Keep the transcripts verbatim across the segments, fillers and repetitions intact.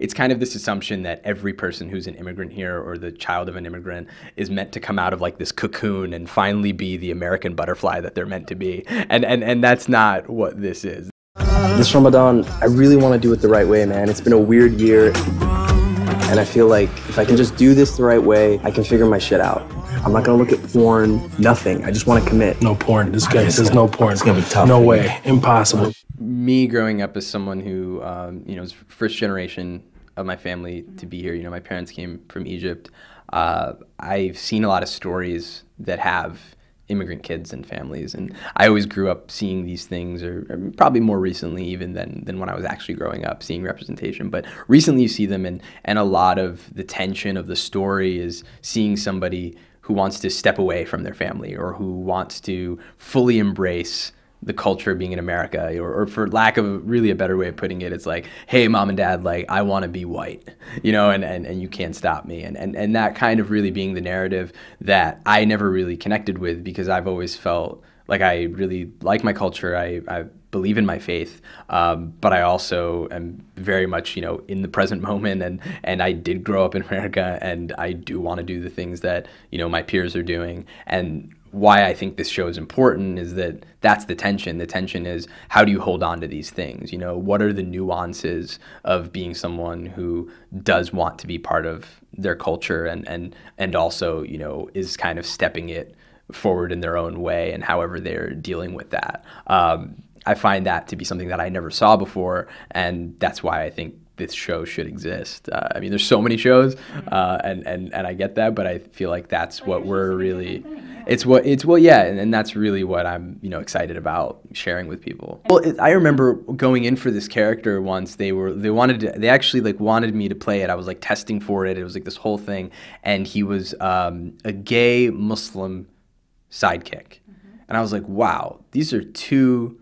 it's kind of this assumption that every person who's an immigrant here or the child of an immigrant is meant to come out of like this cocoon and finally be the American butterfly that they're meant to be. And, and, and that's not what this is. This Ramadan, I really want to do it the right way, man. It's been a weird year. And I feel like if I can just do this the right way, I can figure my shit out. I'm not gonna look at porn, nothing. I just wanna commit. No porn, this guy says no porn. It's gonna be tough. No way, impossible. Me growing up as someone who, um, you know, is first generation of my family to be here, you know, my parents came from Egypt. Uh, I've seen a lot of stories that have immigrant kids and families, and I always grew up seeing these things, or, or probably more recently even than, than when I was actually growing up, seeing representation. But recently you see them, and, and a lot of the tension of the story is seeing somebody who wants to step away from their family or who wants to fully embrace the culture of being in America, or, or for lack of really a better way of putting it, it's like, hey, mom and dad, like, I want to be white, you know, and, and, and you can't stop me. And, and, and that kind of really being the narrative that I never really connected with, because I've always felt like I really like my culture. I, I believe in my faith, um, but I also am very much, you know, in the present moment, and, and I did grow up in America, and I do want to do the things that, you know, my peers are doing. And why I think this show is important is that that's the tension. The tension is, how do you hold on to these things? You know, what are the nuances of being someone who does want to be part of their culture and, and, and also, you know, is kind of stepping it forward in their own way, and however they're dealing with that. Um, I find that to be something that I never saw before, and that's why I think this show should exist. Uh, I mean, there's so many shows, uh, and, and, and I get that, but I feel like that's what we're really, it's what, it's well, yeah, and, and that's really what I'm, you know, excited about sharing with people. Well, it, I remember going in for this character once, they were, they wanted to, they actually like wanted me to play it. I was like testing for it, it was like this whole thing, and he was um, a gay Muslim sidekick. And I was like, wow, these are two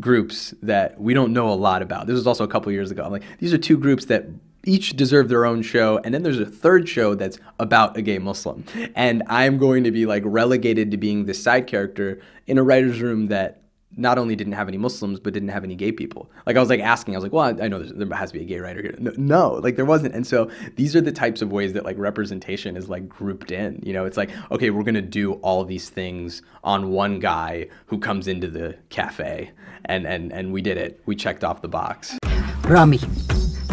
groups that we don't know a lot about. This was also a couple years ago. I'm like, these are two groups that each deserve their own show, and then there's a third show that's about a gay Muslim. And I'm going to be like relegated to being this side character in a writer's room that not only didn't have any Muslims, but didn't have any gay people. Like I was like asking, I was like, well, I know there has to be a gay writer here. No, no, like there wasn't. And so these are the types of ways that like representation is like grouped in, you know, it's like, okay, we're going to do all these things on one guy who comes into the cafe, and, and, and we did it. We checked off the box. Rami,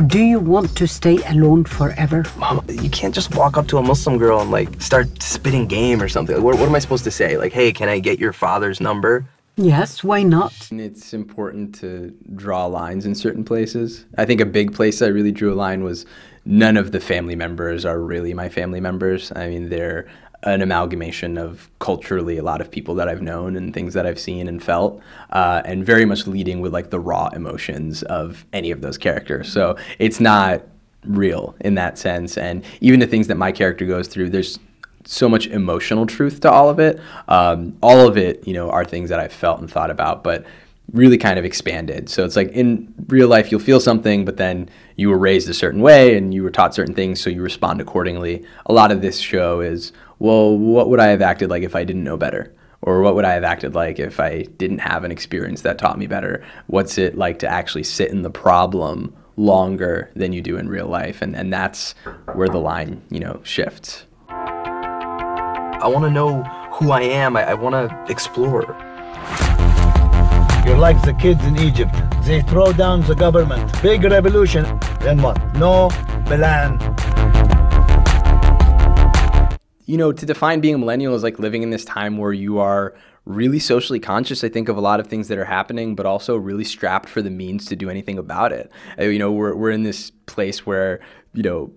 do you want to stay alone forever? Mom, you can't just walk up to a Muslim girl and like start spitting game or something. Like, what, what am I supposed to say? Like, hey, can I get your father's number? Yes, why not? It's important to draw lines in certain places. I think a big place I really drew a line was none of the family members are really my family members. I mean, they're an amalgamation of culturally a lot of people that I've known and things that I've seen and felt, uh, and very much leading with like the raw emotions of any of those characters. So it's not real in that sense. And even the things that my character goes through, there's so much emotional truth to all of it. Um, all of it, you know, are things that I've felt and thought about, but really kind of expanded. So it's like in real life, you'll feel something, but then you were raised a certain way and you were taught certain things, so you respond accordingly. A lot of this show is, well, what would I have acted like if I didn't know better? Or what would I have acted like if I didn't have an experience that taught me better? What's it like to actually sit in the problem longer than you do in real life? And, and that's where the line, you know, shifts. I want to know who I am. I, I want to explore. You're like the kids in Egypt. They throw down the government. Big revolution. Then what? No plan. You know, to define being a millennial is like living in this time where you are really socially conscious, I think, of a lot of things that are happening, but also really strapped for the means to do anything about it. You know, we're, we're in this place where, you know,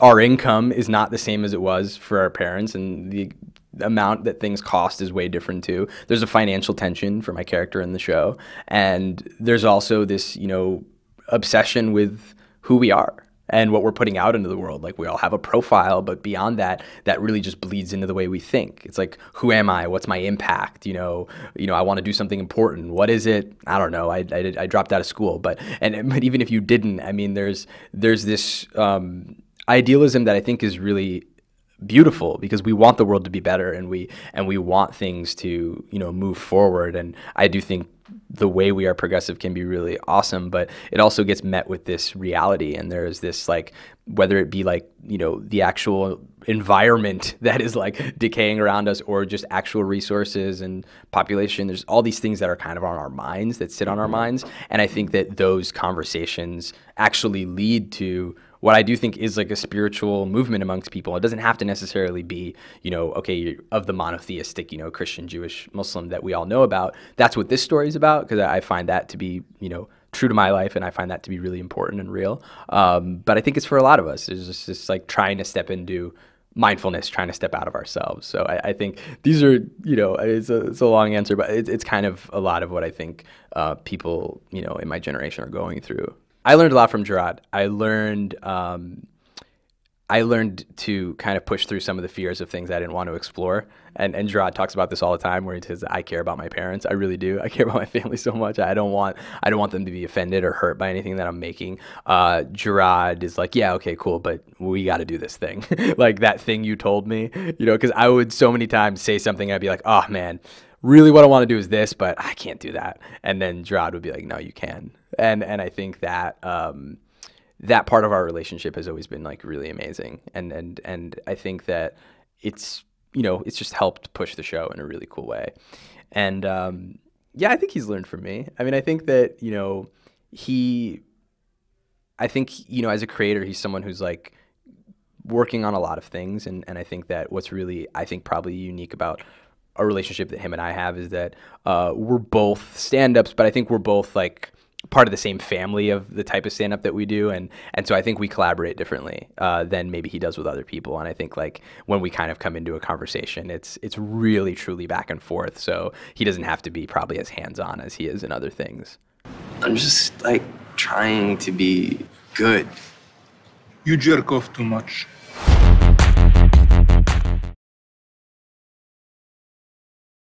our income is not the same as it was for our parents, and the amount that things cost is way different too. There's a financial tension for my character in the show, and there's also this, you know, obsession with who we are and what we're putting out into the world. Like, we all have a profile, but beyond that, that really just bleeds into the way we think. It's like, who am I? What's my impact? You know, you know, I want to do something important. What is it? I don't know. I, I, I dropped out of school, but and but even if you didn't, I mean, there's there's this. Um, Idealism that I think is really beautiful, because we want the world to be better, and we and we want things to, you know, move forward. And I do think the way we are progressive can be really awesome, but it also gets met with this reality. And there's this, like, whether it be like, you know, the actual environment that is like decaying around us, or just actual resources and population, there's all these things that are kind of on our minds, that sit on our minds. And I think that those conversations actually lead to what I do think is like a spiritual movement amongst people. It doesn't have to necessarily be, you know, okay, of the monotheistic, you know, Christian, Jewish, Muslim that we all know about. That's what this story is about, because I find that to be, you know, true to my life, and I find that to be really important and real. Um, but I think it's for a lot of us. It's just, just like trying to step into mindfulness, trying to step out of ourselves. So I, I think these are, you know, it's a, it's a long answer, but it, it's kind of a lot of what I think uh, people, you know, in my generation are going through. I learned a lot from Jerrod. I learned, um, I learned to kind of push through some of the fears of things I didn't want to explore. And, and Jerrod talks about this all the time, where he says, I care about my parents. I really do. I care about my family so much. I don't want, I don't want them to be offended or hurt by anything that I'm making. Uh, Jerrod is like, yeah, okay, cool, but we got to do this thing. Like that thing you told me, you know, because I would so many times say something, I'd be like, oh man, really what I want to do is this, but I can't do that. And then Jerrod would be like, no, you can. And and I think that um, that part of our relationship has always been like really amazing, and and and I think that it's, you know, it's just helped push the show in a really cool way, and um, yeah, I think he's learned from me. I mean, I think that, you know, he, I think, you know, as a creator, he's someone who's like working on a lot of things, and and I think that what's really, I think probably unique about a relationship that him and I have is that uh, we're both stand-ups, but I think we're both like part of the same family of the type of stand-up that we do, and and so I think we collaborate differently uh, than maybe he does with other people. And I think like when we kind of come into a conversation, it's it's really truly back and forth, so he doesn't have to be probably as hands-on as he is in other things. I'm just like trying to be good. You jerk off too much.